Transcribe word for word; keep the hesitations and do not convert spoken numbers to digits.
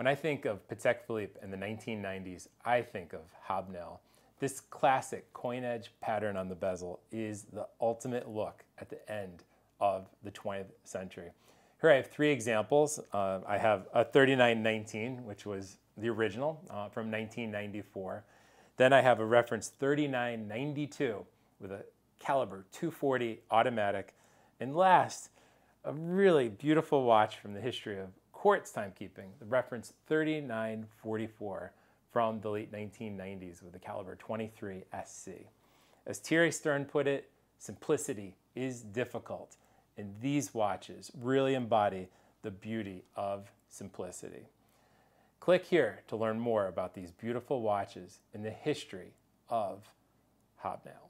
When I think of Patek Philippe in the nineteen nineties, I think of Hobnail. This classic coin edge pattern on the bezel is the ultimate look at the end of the twentieth century. Here I have three examples. Uh, I have a thirty-nine nineteen, which was the original uh, from nineteen ninety-four. Then I have a reference thirty-nine ninety-two with a caliber two forty automatic. And last, a really beautiful watch from the history of quartz timekeeping, the reference thirty-nine forty-four from the late nineteen nineties with the caliber twenty-three S C. As Thierry Stern put it, simplicity is difficult, and these watches really embody the beauty of simplicity. Click here to learn more about these beautiful watches and the history of Hobnail.